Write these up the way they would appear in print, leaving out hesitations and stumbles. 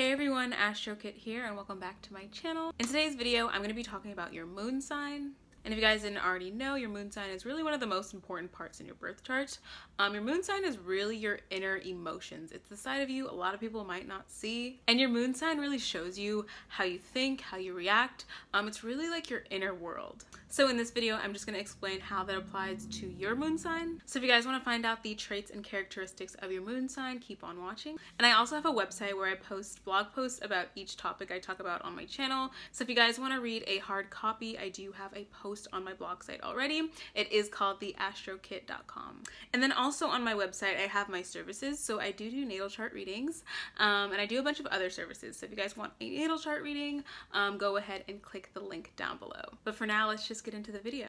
Hey everyone, Astrokit here and welcome back to my channel. In today's video, I'm going to be talking about your moon sign. And if you guys didn't already know, your moon sign is really one of the most important parts in your birth chart. Your moon sign is really your inner emotions. It's the side of you a lot of people might not see. And your moon sign really shows you how you think, how you react. It's really like your inner world. So in this video, I'm just going to explain how that applies to your moon sign. So if you guys want to find out the traits and characteristics of your moon sign, keep on watching. And I also have a website where I post blog posts about each topic I talk about on my channel. So if you guys want to read a hard copy, I do have a post on my blog site already. It is called theastrokit.com. And then also on my website, I have my services. So I do natal chart readings and I do a bunch of other services. So if you guys want a natal chart reading, go ahead and click the link down below. But for now, let's just get into the video.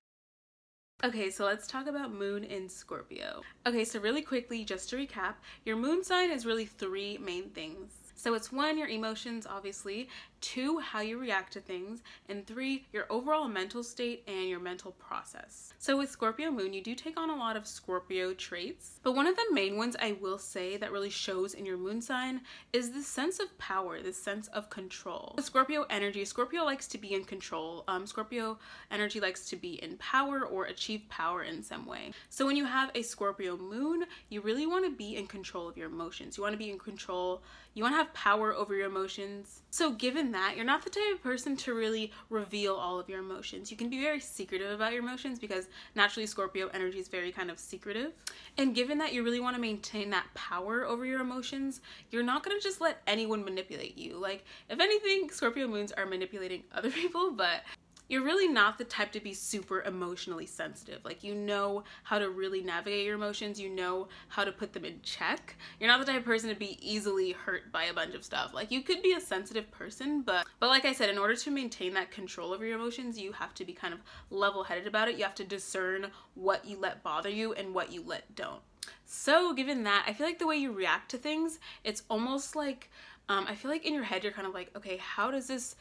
Okay, so let's talk about moon in Scorpio. Okay, so really quickly, just to recap, your moon sign is really three main things. So it's 1, your emotions, obviously, 2, how you react to things, and 3, your overall mental state and your mental process. So with Scorpio moon, you do take on a lot of Scorpio traits, but one of the main ones I will say that really shows in your moon sign is this sense of power, this sense of control. With Scorpio energy, Scorpio likes to be in control. Scorpio energy likes to be in power or achieve power in some way. So when you have a Scorpio moon, you really want to be in control of your emotions. You want to be in control. You want to have power over your emotions. So given that, you're not the type of person to really reveal all of your emotions. You can be very secretive about your emotions because naturally Scorpio energy is very kind of secretive. And given that you really want to maintain that power over your emotions, you're not going to just let anyone manipulate you. Like, if anything, Scorpio moons are manipulating other people, but you're really not the type to be super emotionally sensitive. Like, you know how to really navigate your emotions. You know how to put them in check. You're not the type of person to be easily hurt by a bunch of stuff. Like, you could be a sensitive person, but like I said, in order to maintain that control over your emotions, you have to be kind of level-headed about it. You have to discern what you let bother you and what you let don't. So given that, I feel like the way you react to things, it's almost like I feel like in your head you're kind of like, okay, how does this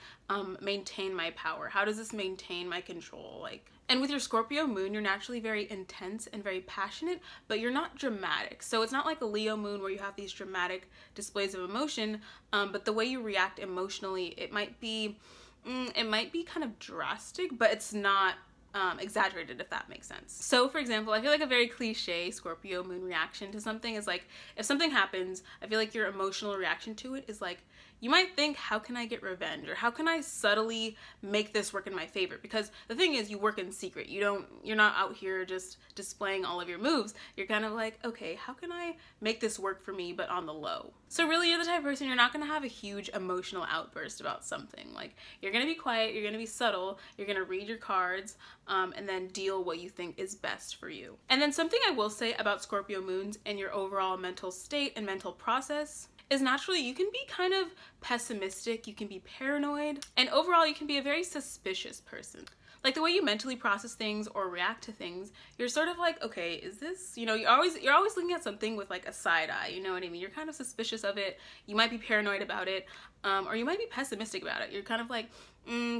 maintain my power? How does this maintain my control? Like, and with your Scorpio moon, you're naturally very intense and very passionate, but you're not dramatic. So it's not like a Leo moon where you have these dramatic displays of emotion, but the way you react emotionally, it might be kind of drastic, but it's not exaggerated, if that makes sense. So for example, I feel like a very cliche Scorpio moon reaction to something is like, if something happens, I feel like your emotional reaction to it is like, you might think, how can I get revenge? Or how can I subtly make this work in my favor? Because the thing is, you work in secret. You're not out here just displaying all of your moves. You're kind of like, okay, how can I make this work for me, but on the low? So really, you're the type of person, you're not gonna have a huge emotional outburst about something. Like, you're gonna be quiet, you're gonna be subtle, you're gonna read your cards, and then deal what you think is best for you. And then something I will say about Scorpio moons and your overall mental state and mental process is naturally you can be kind of pessimistic, you can be paranoid, and overall you can be a very suspicious person. Like, the way you mentally process things or react to things, you're sort of like, okay, is this, you know, you're always looking at something with like a side eye, you know what I mean? You're kind of suspicious of it, you might be paranoid about it, or you might be pessimistic about it. You're kind of like,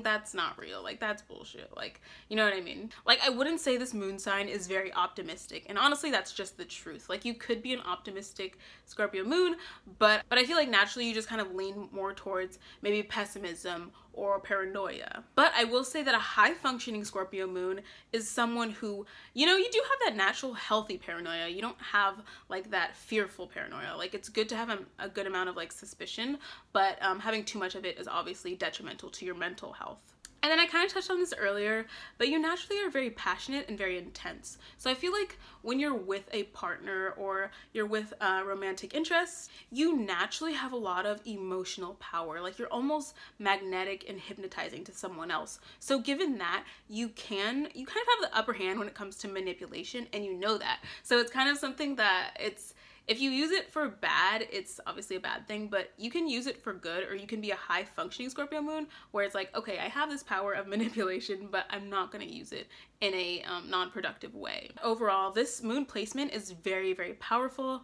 that's not real, like, that's bullshit, like, you know what I mean? Like, I wouldn't say this moon sign is very optimistic, and honestly that's just the truth. Like, you could be an optimistic Scorpio moon, but I feel like naturally you just kind of lean more towards maybe pessimism or paranoia. But I will say that a high functioning Scorpio moon is someone who, you know, you do have that natural healthy paranoia. You don't have like that fearful paranoia. Like, it's good to have a good amount of like suspicion, but having too much of it is obviously detrimental to your mental health. And then I kind of touched on this earlier, but you naturally are very passionate and very intense. So I feel like when you're with a partner or you're with romantic interests, you naturally have a lot of emotional power. Like, you're almost magnetic and hypnotizing to someone else. So given that, you kind of have the upper hand when it comes to manipulation, and you know that. So it's kind of something that if you use it for bad, it's obviously a bad thing, but you can use it for good, or you can be a high functioning Scorpio moon where it's like, okay, I have this power of manipulation, but I'm not going to use it in a non-productive way. Overall, this moon placement is very, very powerful.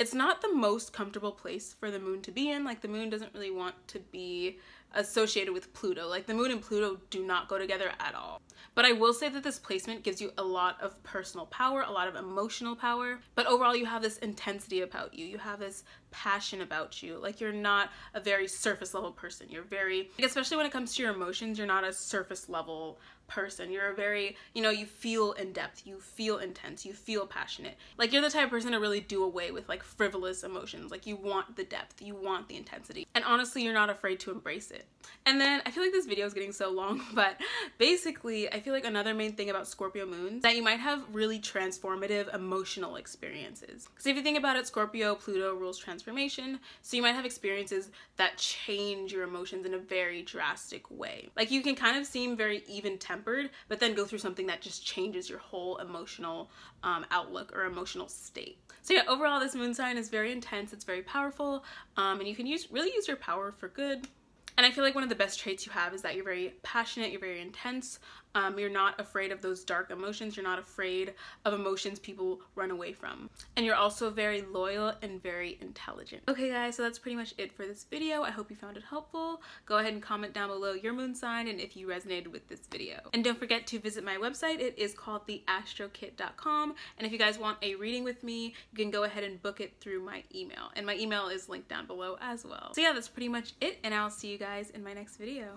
It's not the most comfortable place for the moon to be in. Like, the moon doesn't really want to be associated with Pluto. Like the moon and Pluto do not go together at all. But I will say that this placement gives you a lot of personal power, a lot of emotional power, but overall you have this intensity about you. You have this passion about you. Like you're not a very surface level person. You're very, especially when it comes to your emotions, you're not a surface level person. You're a very, you feel in depth, you feel intense, you feel passionate. Like you're the type of person to really do away with like frivolous emotions. Like you want the depth, you want the intensity. And honestly, you're not afraid to embrace it. And then I feel like this video is getting so long, but basically I feel like another main thing about Scorpio moons that you might have really transformative emotional experiences. Because if you think about it, Scorpio, Pluto rules transformation. So you might have experiences that change your emotions in a very drastic way. Like you can kind of seem very even-tempered, but then go through something that just changes your whole emotional outlook or emotional state. So yeah, overall this moon sign is very intense, it's very powerful, and you can really use your power for good. And I feel like one of the best traits you have is that you're very passionate, you're very intense, you're not afraid of those dark emotions, you're not afraid of emotions people run away from. And you're also very loyal and very intelligent. Okay guys, so that's pretty much it for this video. I hope you found it helpful. Go ahead and comment down below your moon sign and if you resonated with this video. And don't forget to visit my website. It is called theastrokit.com. And if you guys want a reading with me, you can go ahead and book it through my email. And my email is linked down below as well. So yeah, that's pretty much it, and I'll see you guys in my next video.